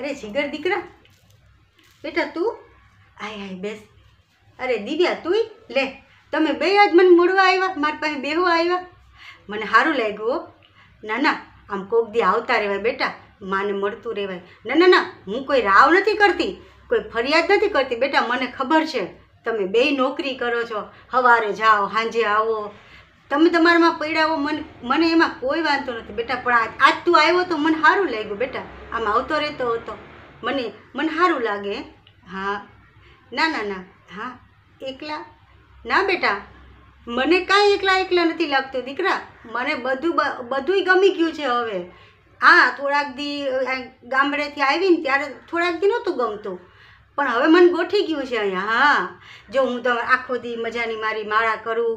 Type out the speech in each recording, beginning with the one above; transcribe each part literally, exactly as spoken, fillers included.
अरे जिगर दीकरा बेटा तू आय आय बेस। अरे दिव्या तू ले तमे बे आज मन मोड़वा आव्या मार पाहे बेहो आव्या मने हारू लाग्यो। ना ना आम कोक दी आवता रहेवाय बेटा माने मळतुं रहेवाय। ना ना ना हूँ कोई राव नथी करती कोई फरियाद नथी करती बेटा मने खबर छे तमे बेय नौकरी करो छो हवारे जाओ हांजे आवो तमे तमारामां पड्यावो मन मने एमां कोई वांधो नथी बेटा पण आज तू आव्यो तो मन हारू लाग्यो बेटा आम आवतो रहेतो हतो मने मन हारू लागे। हाँ ना ना ना हाँ एकला ना बेटा मने काई एकला एकला नथी लागतो दीकरा मने बधु बधुय गमी गयुं छे हवे। हाँ थोड़ाक दी गामडेथी आवीने त्यारे थोड़ाक दी नहोतुं गमतुं पण हवे मन गोठी गयुं छे अहींया। हाँ जो हूँ तो आखो दी मजानी मारी माळा करूँ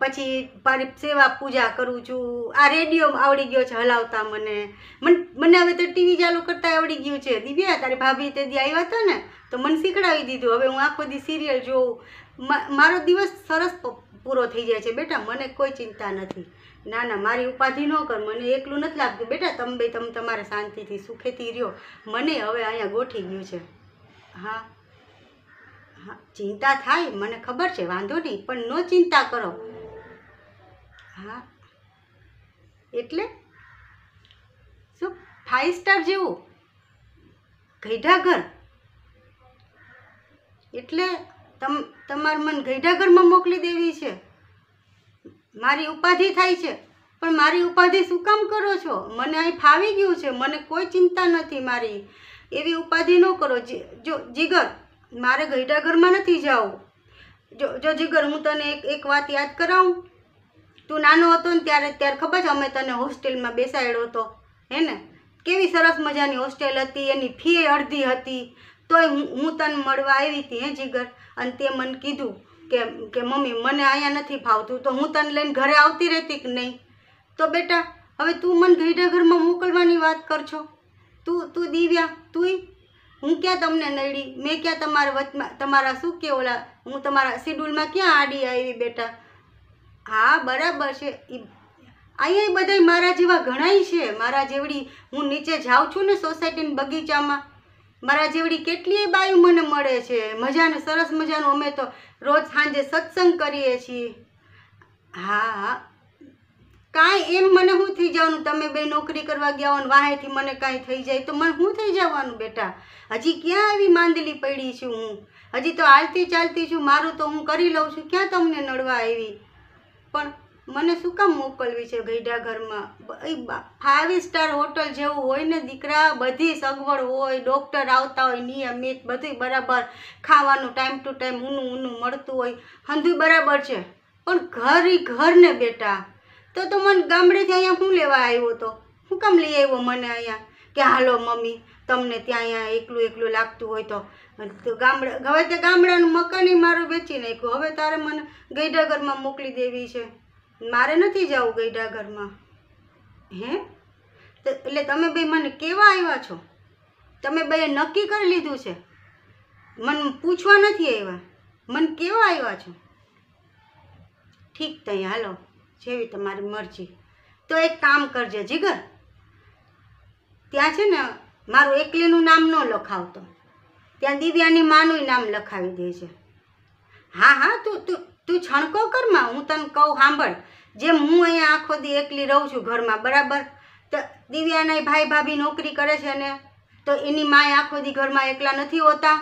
पछी मारी सेवा पूजा करूँ छूं आ रेडियो आवड़ी गयो छे हलावता मने मन मने हवे तो टीवी चालू करता आवड़ी गयुं छे। दिव्या तारी भाभी ते दी आव्या हता ने तो मन सीखड़ी दीधुं हवे हूँ आखो दी सीरियल जोऊं मारो दिवस सरस पूरो थी जाए बेटा मने कोई चिंता नहीं। ना ना मारी उपाधि न कर मने एकलू नथी लागतुं बेटा तम बे तम तमारे शांतिथी सुखेथी रहो मने हवे अहींया गोठी गयुं छे। हाँ हाँ चिंता थाय मने खबर छे वांधो नहीं पण नो चिंता करो। हाँ एटले शुं फाइव स्टार जेवुं गैढाघर एटले तम तमार मन गैढाघर में मोकली देवी छे। मारी उपाधि थाय छे पण मारी उपाधि शुं काम करो छो मने अहीं फावी गयुं छे मने कोई चिंता नथी मारी एवी उपाधि न करो। जी, जो जिगर मारे गैढाघर में नथी जावुं। जो जो जिगर हूँ तने एक एक वात याद कराऊँ तू नानो हतो ने त्यारे त्यारे खबर छे अमे तने होस्टेल में बेसाड्यो हतो है ने केवी सरस मजानी होस्टेल हती एनी फी अर्धी हती तो हूँ तने मळवा आवी हती हे जिगर अने ते मने कीधुं के के मम्मी मने आया नथी फावतुं तो हूँ तने लईने घरे आवती रहती कि नहीं। तो बेटा हवे तू मने गैढाघर में मोकलवानी वात कर छो। तू तू दिव्या तू हूँ क्या तमने नड़ी मैं क्या तमारा वचमा तमारा शुं के ओला हूँ तमारा शेड्यूल में क्या आड़ी आई बेटा। हाँ बराबर है अहीं बधाय मारा जेवा घणाई छे मारा जेवड़ी हूँ नीचे जाऊँ छूँ ने सोसायटी बगीचा में मारा जेवड़ी केटलीय बायू मने मळे छे मजाने सरस मजानो अमे तो रोज सांजे सत्संग करीए छीए। हाँ हाँ कांई एम मने शुं थई जावानुं तमे बे नौकरी करवा गया हो वाहेथी मने कांई थई जाय तो मने शुं थई जावानुं बेटा हजी क्यां एवी मांदली पड़ी छूं हूँ हजी तो हालती चालती छूं मारुं तो हूँ करी लऊं छूं क्यां तमने नड़वा आवी पण मने शुं काम मोकलवी छे गैढाघर में। फाइव स्टार होटल जेवुं होय ने दीकरा बधी सगवड होय डॉक्टर आवता होय नियमित बधुं बराबर खावानुं टाइम टू टाइम ऊनु ऊनु मळतुं होय हंधुं बराबर छे पण घर ई घर ने बेटा। तो तो मने गामडेथी अहींया शुं लेवा आव्यो तो शुं काम लई आव्यो मने अहींया के हालो मम्मी तमने त्यां अहींया एकलुं एकलुं लागतुं होय तो तो गामडे हवे ते गामडानुं मकान ई मारुं वेची नाख्युं हवे तारे मने गैढाघर में मोकली देवी छे मारे नहीं जाऊँ गैढाघर में। हैं तो एटले तमे बे मने केवा आव्या छो तमे बे नक्की करी लीधुं छे मन पूछवा नथी आव्या मन केवा आव्या छो। ठीक तई हालो जेवी तमारी मरजी। तो एक काम करजे जिगर त्यां छे ने मारुं एकलीनुं नाम न लखावतो त्यां दिव्यानी मानुंय नाम लखावी देजे। हाँ हाँ तू तू तू छणको कर मां हूँ तने कहूँ सांभळ जेम हूँ अहीं आखो दी एकली रहूँ छूं घर में बराबर तो दिव्याना भाई भाभी नौकरी करे छे ने तो एनी माए आखो दी घर में एकला नथी होता।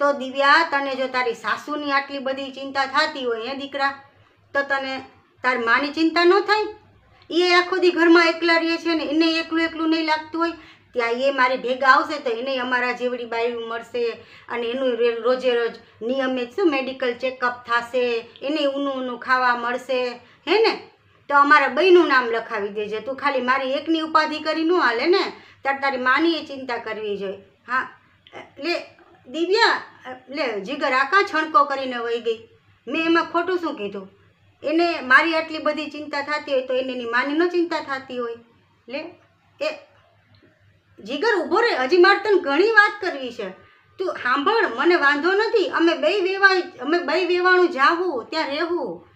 तो दिव्या तने जो तारी सासूनी आटली बधी चिंता थाती होय हे दीकरा तो तने तारी मानी चिंता न थाय। ए आखो दी घर में एकला रहे छे ने एने एकलुं एकलुं नहीं लागतुं होय त्या ये मारी भेगा आवशे तो एने अमारा जेवड़ी बायू मळशे अने एनु रोजे रोज नियमित शुं मेडिकल चेकअप थशे एने ऊनु ऊनु खावा मळशे है ने। तो अमारा बईनुं नाम लखावी देजे तू खाली मारी एकनी उपाधि करी न हाले ने तार तारी मानी ए चिंता करवी जोईए। हाँ ले दिव्या ले जिगर आका छणको करीने वही गई मैं एमां खोटुं शुं कीधुं एने मारी आटली बधी चिंता थती होय तो एनी मानी न चिंता थती होय। ले ए जिगर ऊभो रे हजी मारे तने घणी वात करवी छे तू सांभळ मने वांधो नथी अमे बेय वेवाई अमे बेय वेवाणुं जावुं त्यां रहेवुं